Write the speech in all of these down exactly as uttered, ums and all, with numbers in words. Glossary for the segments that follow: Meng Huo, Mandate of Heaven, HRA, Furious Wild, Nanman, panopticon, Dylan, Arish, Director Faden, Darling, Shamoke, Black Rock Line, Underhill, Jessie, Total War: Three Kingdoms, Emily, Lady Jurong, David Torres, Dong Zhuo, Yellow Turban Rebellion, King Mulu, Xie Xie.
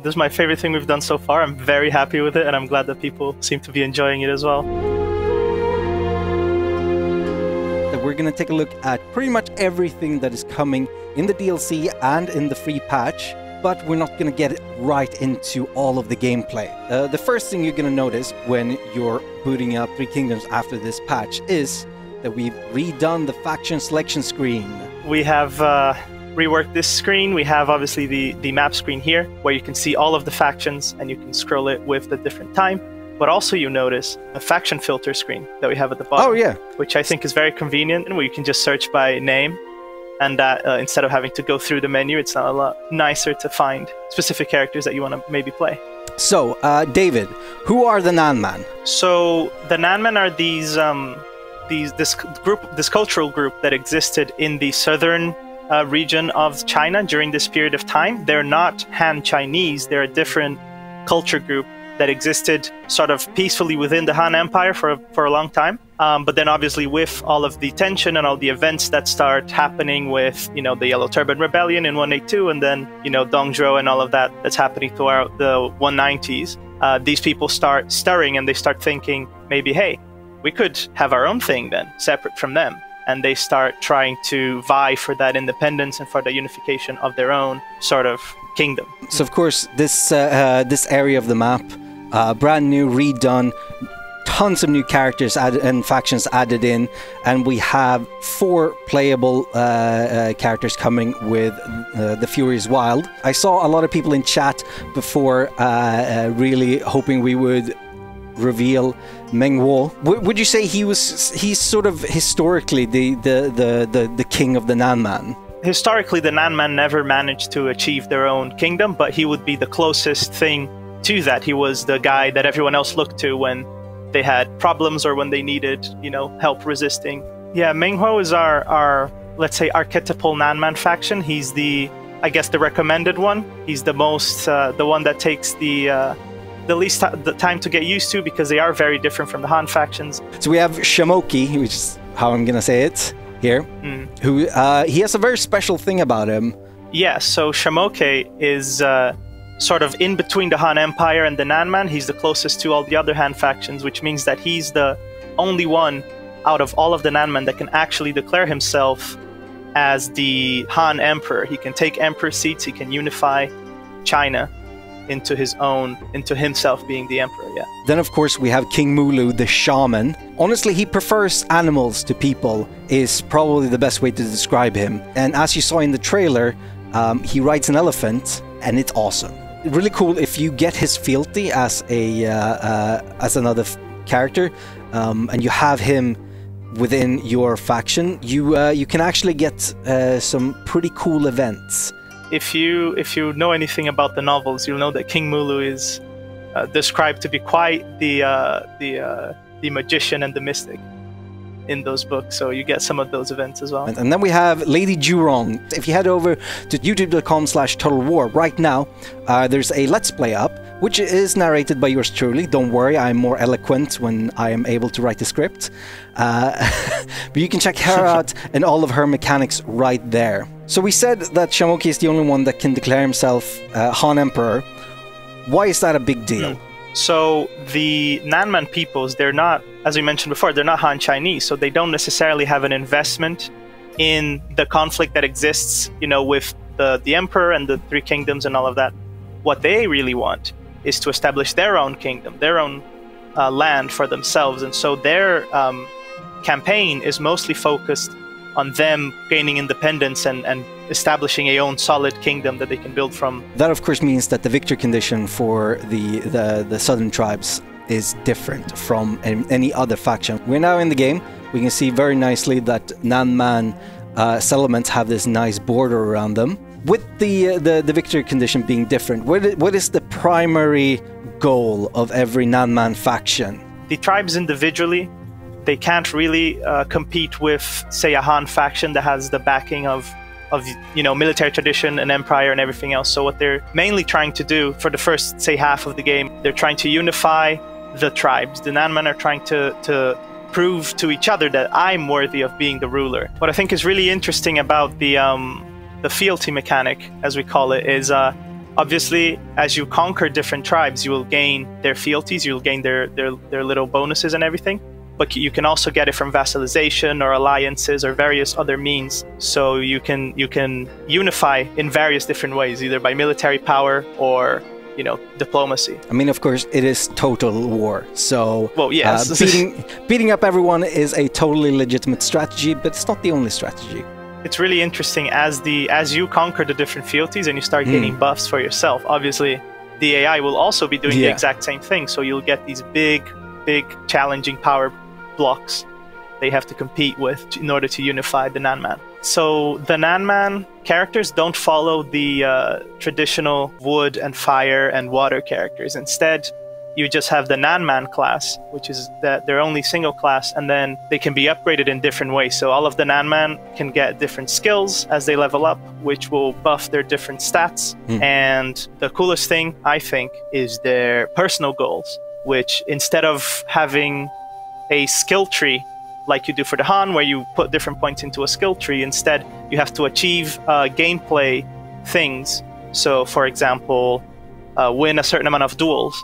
This is my favorite thing we've done so far. I'm very happy with it, and I'm glad that people seem to be enjoying it as well. We're going to take a look at pretty much everything that is coming in the D L C and in the free patch, but we're not going to get right into all of the gameplay. Uh, the first thing you're going to notice when you're booting up Three Kingdoms after this patch is that we've redone the faction selection screen. We have uh, reworked this screen. We have obviously the, the map screen here, where you can see all of the factions and you can scroll it with the different time. But also you notice a faction filter screen that we have at the bottom. Oh, yeah. Which I think is very convenient, and where you can just search by name. And that uh, instead of having to go through the menu, it's a lot nicer to find specific characters that you want to maybe play. So, uh, David, who are the Nanman? So, the Nanman are these, um, these this group, this cultural group that existed in the southern uh, region of China during this period of time. They're not Han Chinese. They're a different culture group that existed sort of peacefully within the Han Empire for a, for a long time. Um, but then obviously with all of the tension and all the events that start happening with, you know, the Yellow Turban Rebellion in one eighty-two, and then, you know, Dong Zhuo and all of that that's happening throughout the one nineties, uh, these people start stirring and they start thinking, maybe, hey, we could have our own thing then, separate from them. And they start trying to vie for that independence and for the unification of their own sort of kingdom. So, of course, this, uh, uh, this area of the map, Uh, brand new, redone, tons of new characters added and factions added in, and we have four playable uh, uh, characters coming with uh, the Furious Wild. I saw a lot of people in chat before uh, uh, really hoping we would reveal Meng Huo. W would you say he was he's sort of historically the the the the, the king of the Nanman? Historically, the Nanman never managed to achieve their own kingdom, but he would be the closest thing to that. He was the guy that everyone else looked to when they had problems or when they needed, you know, help resisting. Yeah, Meng Huo is our, our, let's say, archetypal Nanman faction. He's the, I guess, the recommended one. He's the most, uh, the one that takes the, uh, the least the time to get used to, because they are very different from the Han factions. So we have Shamoke, which is how I'm going to say it here, mm. who, uh, he has a very special thing about him. Yeah, so Shamoke is, uh, sort of in between the Han Empire and the Nanman. He's the closest to all the other Han factions, which means that he's the only one out of all of the Nanman that can actually declare himself as the Han Emperor. He can take emperor seats, he can unify China into his own, into himself being the emperor, yeah. Then, of course, we have King Mulu, the shaman. Honestly, he prefers animals to people, is probably the best way to describe him. And as you saw in the trailer, um, he rides an elephant, and it's awesome. Really cool if you get his fealty as a uh, uh, as another f character, um, and you have him within your faction. You uh, you can actually get uh, some pretty cool events. If you if you know anything about the novels, you'll know that King Mulu is uh, described to be quite the uh, the uh, the magician and the mystic in those books, so you get some of those events as well. And then we have Lady Jurong. If you head over to youtube dot com slash Total War right now, uh, there's a Let's Play up, which is narrated by yours truly. Don't worry, I'm more eloquent when I am able to write the script. Uh, but you can check her out and all of her mechanics right there. So we said that Shamoke is the only one that can declare himself uh, Han Emperor. Why is that a big deal? Mm. So the Nanman peoples, they're not, as we mentioned before, they're not Han Chinese, so they don't necessarily have an investment in the conflict that exists, you know, with the, the emperor and the three kingdoms and all of that. What they really want is to establish their own kingdom, their own uh, land for themselves. And so their um, campaign is mostly focused on them gaining independence and, and establishing a own solid kingdom that they can build from. That, of course, means that the victory condition for the, the, the southern tribes is different from any other faction. We're now in the game. We can see very nicely that Nanman uh, settlements have this nice border around them. With the, uh, the, the victory condition being different, what, what is the primary goal of every Nanman faction? The tribes individually, they can't really uh, compete with, say, a Han faction that has the backing of of, you know, military tradition and empire and everything else. So what they're mainly trying to do for the first, say, half of the game, they're trying to unify the tribes. The Nanman are trying to, to prove to each other that I'm worthy of being the ruler. What I think is really interesting about the, um, the fealty mechanic, as we call it, is uh, Obviously, as you conquer different tribes, you will gain their fealties, you'll gain their, their, their little bonuses and everything. But you can also get it from vassalization or alliances or various other means. So you can you can unify in various different ways, either by military power or, you know, diplomacy. I mean, of course, it is total war. So well, yes. uh, beating, beating up everyone is a totally legitimate strategy, but it's not the only strategy. It's really interesting as the as you conquer the different fealties and you start gaining mm. buffs for yourself. Obviously, the A I will also be doing yeah. the exact same thing. So you'll get these big, big, challenging power blocks they have to compete with in order to unify the Nanman. So the Nanman characters don't follow the uh, traditional wood and fire and water characters. Instead, you just have the Nanman class, which is that they're only single class, and then they can be upgraded in different ways. So all of the Nanman can get different skills as they level up, which will buff their different stats. Mm. And the coolest thing, I think, is their personal goals, which instead of having a skill tree like you do for the Han, where you put different points into a skill tree, instead you have to achieve uh, gameplay things. So for example, uh, win a certain amount of duels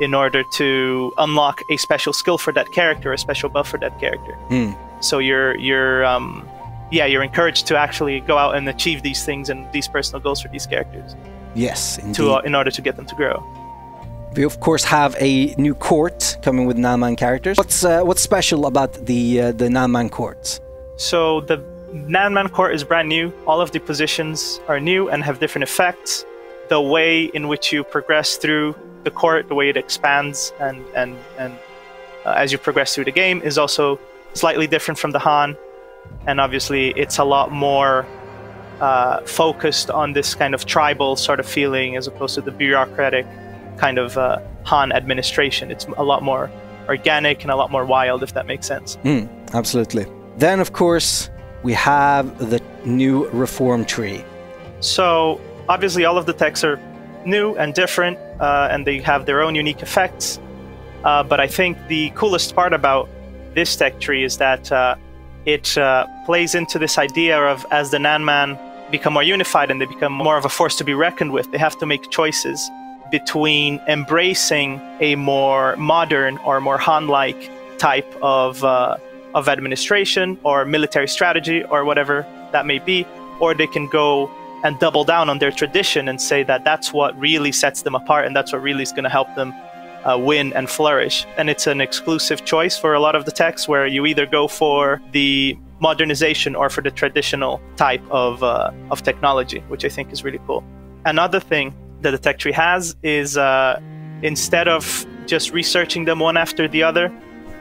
in order to unlock a special skill for that character, a special buff for that character. Mm. So you're you're um, yeah you're encouraged to actually go out and achieve these things and these personal goals for these characters. Yes, indeed. To, uh, in order to get them to grow. We, of course, have a new court coming with Nanman characters. What's, uh, what's special about the, uh, the Nanman court? So the Nanman court is brand new. All of the positions are new and have different effects. The way in which you progress through the court, the way it expands and, and, and uh, as you progress through the game is also slightly different from the Han. And obviously, it's a lot more uh, focused on this kind of tribal sort of feeling as opposed to the bureaucratic kind of uh, Han administration. It's a lot more organic and a lot more wild, if that makes sense. Mm, absolutely. Then, of course, we have the new reform tree. So, obviously, all of the texts are new and different, uh, and they have their own unique effects. Uh, but I think the coolest part about this tech tree is that uh, it uh, plays into this idea of, as the Nanman become more unified and they become more of a force to be reckoned with, they have to make choices between embracing a more modern or more Han-like type of, uh, of administration or military strategy or whatever that may be, or they can go and double down on their tradition and say that that's what really sets them apart and that's what really is going to help them uh, win and flourish. And it's an exclusive choice for a lot of the texts where you either go for the modernization or for the traditional type of, uh, of technology, which I think is really cool. Another thing that the tech tree has is uh, instead of just researching them one after the other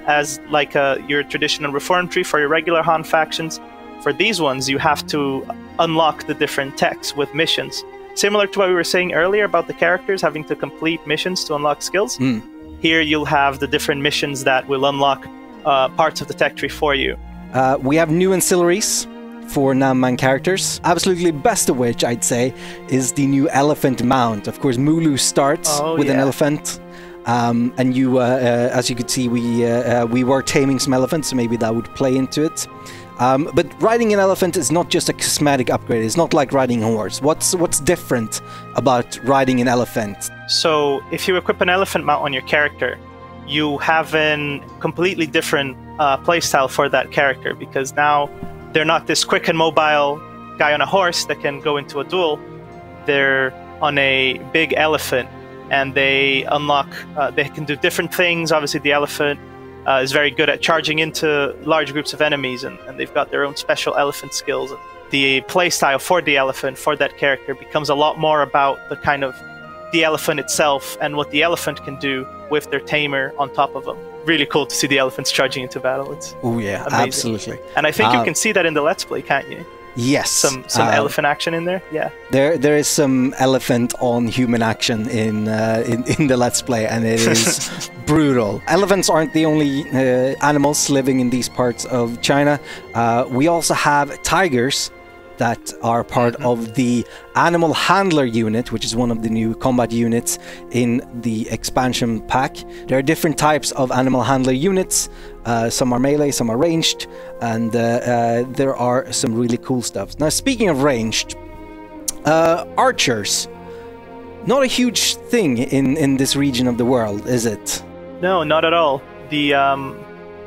as like uh, your traditional reform tree for your regular Han factions, for these ones you have to unlock the different techs with missions. Similar to what we were saying earlier about the characters having to complete missions to unlock skills, mm. here you'll have the different missions that will unlock uh, parts of the tech tree for you. Uh, we have new ancillaries for Nanman characters. Absolutely best of which, I'd say, is the new elephant mount. Of course, Mulu starts oh, with yeah. an elephant. Um, and you, uh, uh, as you could see, we, uh, uh, we were taming some elephants, so maybe that would play into it. Um, but riding an elephant is not just a cosmetic upgrade. It's not like riding a horse. What's, what's different about riding an elephant? So if you equip an elephant mount on your character, you have a completely different uh, playstyle for that character, because now they're not this quick and mobile guy on a horse that can go into a duel. They're on a big elephant, and they unlock, uh, they can do different things. Obviously, the elephant uh, is very good at charging into large groups of enemies, and, and they've got their own special elephant skills. The playstyle for the elephant, for that character, becomes a lot more about the kind of the elephant itself and what the elephant can do with their tamer on top of them. Really cool to see the elephants charging into battle. It's oh yeah, amazing. Absolutely. And I think uh, you can see that in the Let's Play, can't you? Yes. Some some uh, elephant action in there. Yeah. There there is some elephant on human action in uh, in in the Let's Play, and it is brutal. Elephants aren't the only uh, animals living in these parts of China. Uh, we also have tigers that are part mm-hmm. of the Animal Handler unit, which is one of the new combat units in the expansion pack. There are different types of Animal Handler units. Uh, some are melee, some are ranged, and uh, uh, there are some really cool stuff. Now, speaking of ranged, uh, archers. Not a huge thing in, in this region of the world, is it? No, not at all. The um,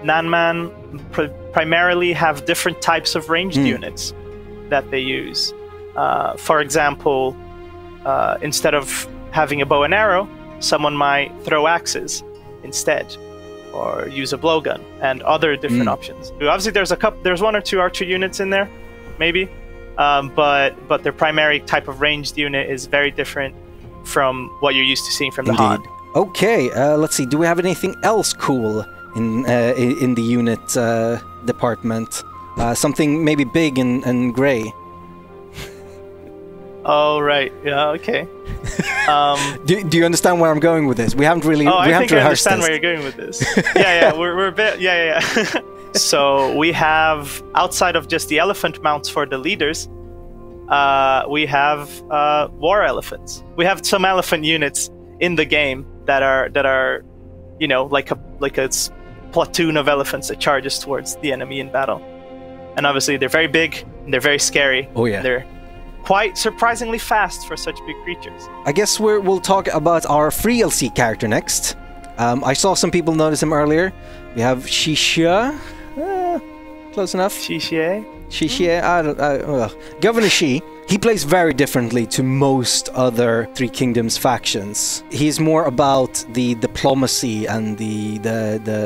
Nanman pr primarily have different types of ranged mm. units that they use. Uh, for example, uh, instead of having a bow and arrow, someone might throw axes instead, or use a blowgun, and other different mm. options. Obviously, there's a couple, there's one or two archer units in there, maybe, um, but but their primary type of ranged unit is very different from what you're used to seeing from Indeed. the Han. Okay, uh, let's see. Do we have anything else cool in uh, in the unit uh, department? Uh, something maybe big and, and gray. Oh, right. Yeah, okay. Um, do, do you understand where I'm going with this? We haven't really... Oh, we I haven't think I understand this. where you're going with this. Yeah, yeah, we're, we're a bit... Yeah, yeah, yeah. So we have, outside of just the elephant mounts for the leaders, uh, we have uh, war elephants. We have some elephant units in the game that are, that are you know, like a, like a platoon of elephants that charges towards the enemy in battle. And obviously, they're very big, and they're very scary. Oh, yeah. They're... quite surprisingly fast for such big creatures. I guess we're, we'll talk about our free L C character next. Um, I saw some people notice him earlier. We have Xie Xie. Uh, close enough. Xie Xie. Xie Xie. I don't, I, uh, Governor Xie. He plays very differently to most other Three Kingdoms factions. He's more about the diplomacy and the the, the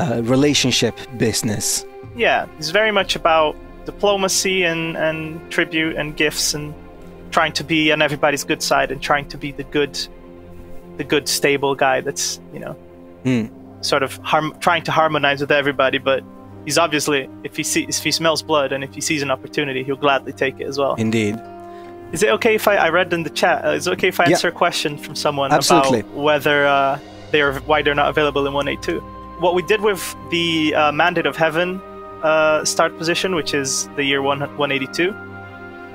uh, relationship business. Yeah, he's very much about diplomacy and, and tribute and gifts and trying to be on everybody's good side and trying to be the good, the good stable guy that's, you know, mm. sort of harm, trying to harmonize with everybody. But he's obviously, if he sees, if he smells blood and if he sees an opportunity, he'll gladly take it as well. Indeed. Is it okay if I, I read in the chat, uh, is it okay if I answer yeah. a question from someone Absolutely. about whether uh, they are, why they're not available in one eight two? What we did with the uh, Mandate of Heaven Uh, start position, which is the year one eighty-two,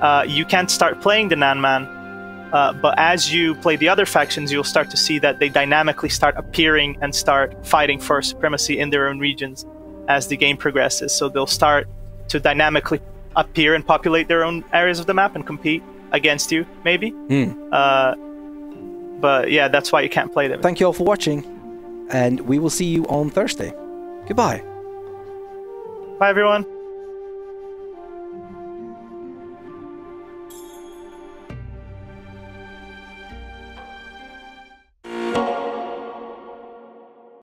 uh, you can't start playing the Nanman, uh, but as you play the other factions, you'll start to see that they dynamically start appearing and start fighting for supremacy in their own regions as the game progresses. So they'll start to dynamically appear and populate their own areas of the map and compete against you, maybe. Mm. Uh, but yeah, that's why you can't play them. Thank you all for watching, and we will see you on Thursday. Goodbye. Bye, everyone.